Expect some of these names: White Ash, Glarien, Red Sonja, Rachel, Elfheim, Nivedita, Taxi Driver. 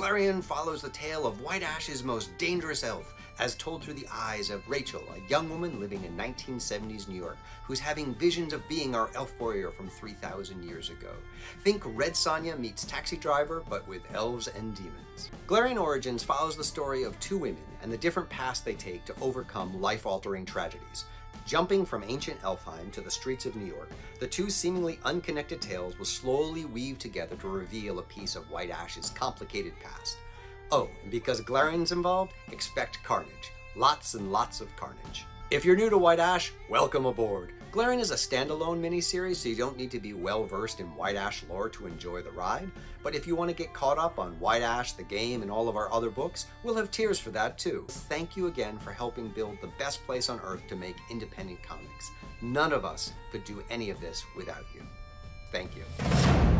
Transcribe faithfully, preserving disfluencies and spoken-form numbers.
Glarien follows the tale of White Ash's most dangerous elf, as told through the eyes of Rachel, a young woman living in nineteen seventies New York, who's having visions of being our elf warrior from three thousand years ago. Think Red Sonja meets Taxi Driver, but with elves and demons. Glarien Origins follows the story of two women and the different paths they take to overcome life-altering tragedies. Jumping from ancient Elfheim to the streets of New York, the two seemingly unconnected tales will slowly weave together to reveal a piece of White Ash's complicated past. Oh, and because Glarien's involved, expect carnage. Lots and lots of carnage. If you're new to White Ash, welcome aboard. Glarien is a standalone miniseries, so you don't need to be well-versed in White Ash lore to enjoy the ride. But if you want to get caught up on White Ash, the game, and all of our other books, we'll have tiers for that too. Thank you again for helping build the best place on earth to make independent comics. None of us could do any of this without you. Thank you.